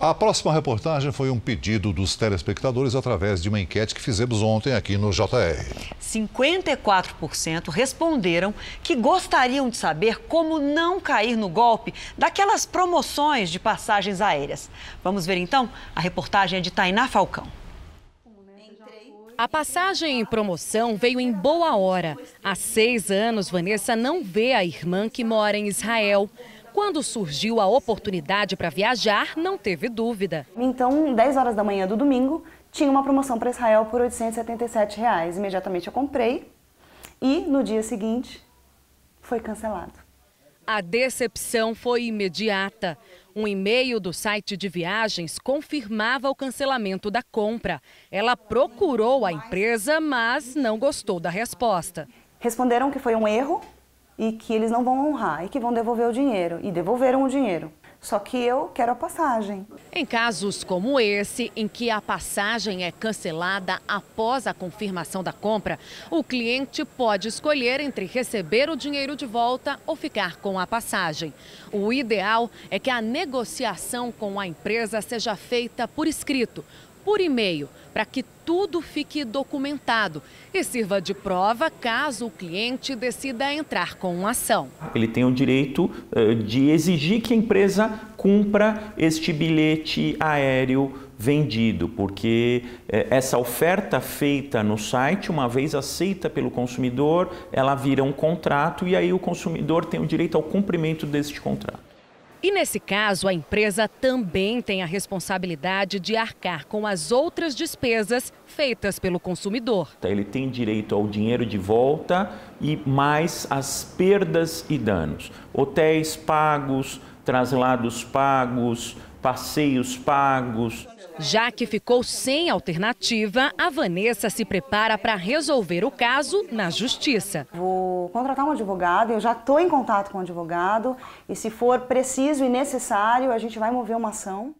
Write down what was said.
A próxima reportagem foi um pedido dos telespectadores através de uma enquete que fizemos ontem aqui no JR. 54% responderam que gostariam de saber como não cair no golpe daquelas promoções de passagens aéreas. Vamos ver então? A reportagem é de Tainá Falcão. A passagem em promoção veio em boa hora. Há 6 anos, Vanessa não vê a irmã que mora em Israel. Quando surgiu a oportunidade para viajar, não teve dúvida. Então, 10 horas da manhã do domingo, tinha uma promoção para Israel por R$ 877. Imediatamente eu comprei e, no dia seguinte, foi cancelado. A decepção foi imediata. Um e-mail do site de viagens confirmava o cancelamento da compra. Ela procurou a empresa, mas não gostou da resposta. Responderam que foi um erro e que eles não vão honrar e que vão devolver o dinheiro. E devolveram o dinheiro. Só que eu quero a passagem. Em casos como esse, em que a passagem é cancelada após a confirmação da compra, o cliente pode escolher entre receber o dinheiro de volta ou ficar com a passagem. O ideal é que a negociação com a empresa seja feita por escrito, por e-mail, para que tudo fique documentado e sirva de prova caso o cliente decida entrar com uma ação. Ele tem o direito de exigir que a empresa cumpra este bilhete aéreo vendido, porque essa oferta feita no site, uma vez aceita pelo consumidor, ela vira um contrato e aí o consumidor tem o direito ao cumprimento deste contrato. E nesse caso, a empresa também tem a responsabilidade de arcar com as outras despesas feitas pelo consumidor. Ele tem direito ao dinheiro de volta e mais as perdas e danos. Hotéis pagos, traslados pagos, passeios pagos. Já que ficou sem alternativa, a Vanessa se prepara para resolver o caso na justiça. Vou contratar um advogado, eu já estou em contato com o advogado e se for preciso e necessário, a gente vai mover uma ação.